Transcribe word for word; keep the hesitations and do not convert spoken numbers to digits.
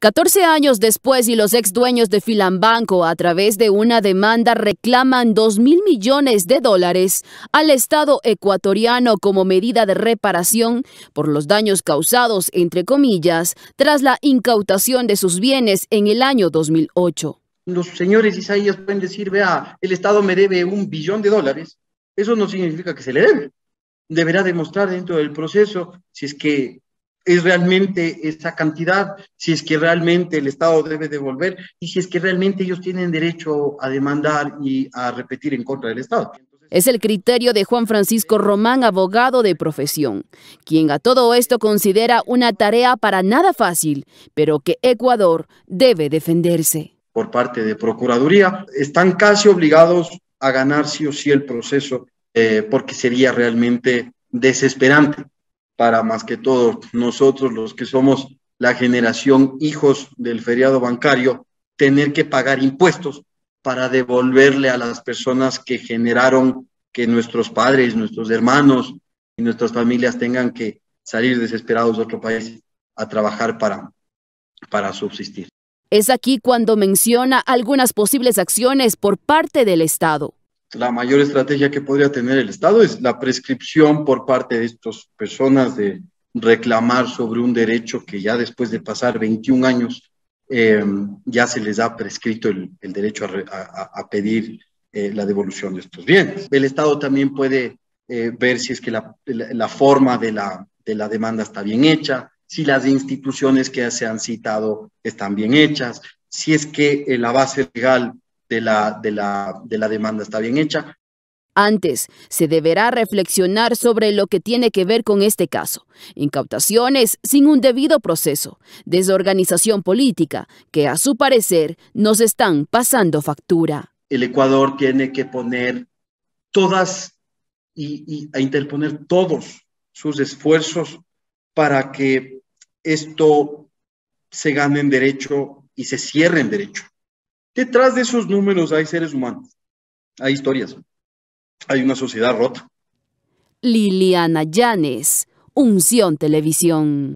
catorce años después y los ex dueños de Filanbanco a través de una demanda reclaman dos mil millones de dólares al Estado ecuatoriano como medida de reparación por los daños causados, entre comillas, tras la incautación de sus bienes en el año dos mil ocho. Los señores Isaías pueden decir, vea, el Estado me debe un billón de dólares. Eso no significa que se le debe. Deberá demostrar dentro del proceso si es que es realmente esa cantidad, si es que realmente el Estado debe devolver y si es que realmente ellos tienen derecho a demandar y a repetir en contra del Estado. Es el criterio de Juan Francisco Román, abogado de profesión, quien a todo esto considera una tarea para nada fácil, pero que Ecuador debe defenderse. Por parte de Procuraduría, están casi obligados a ganar sí o sí el proceso, eh, porque sería realmente desesperante para más que todo nosotros los que somos la generación hijos del feriado bancario, tener que pagar impuestos para devolverle a las personas que generaron que nuestros padres, nuestros hermanos y nuestras familias tengan que salir desesperados de otro país a trabajar para, para subsistir. Es aquí cuando menciona algunas posibles acciones por parte del Estado. La mayor estrategia que podría tener el Estado es la prescripción por parte de estas personas de reclamar sobre un derecho que ya después de pasar veintiún años eh, ya se les ha prescrito el, el derecho a, a, a pedir eh, la devolución de estos bienes. El Estado también puede eh, ver si es que la, la, la forma de la, de la demanda está bien hecha, si las instituciones que se han citado están bien hechas, si es que eh, la base legal De la, de, la, de la demanda está bien hecha. Antes, se deberá reflexionar sobre lo que tiene que ver con este caso. Incautaciones sin un debido proceso, desorganización política, que a su parecer nos están pasando factura. El Ecuador tiene que poner todas y, y a interponer todos sus esfuerzos para que esto se gane en derecho y se cierre en derecho. Detrás de esos números hay seres humanos, hay historias, hay una sociedad rota. Liliana Llanes, UNSIÓN Televisión.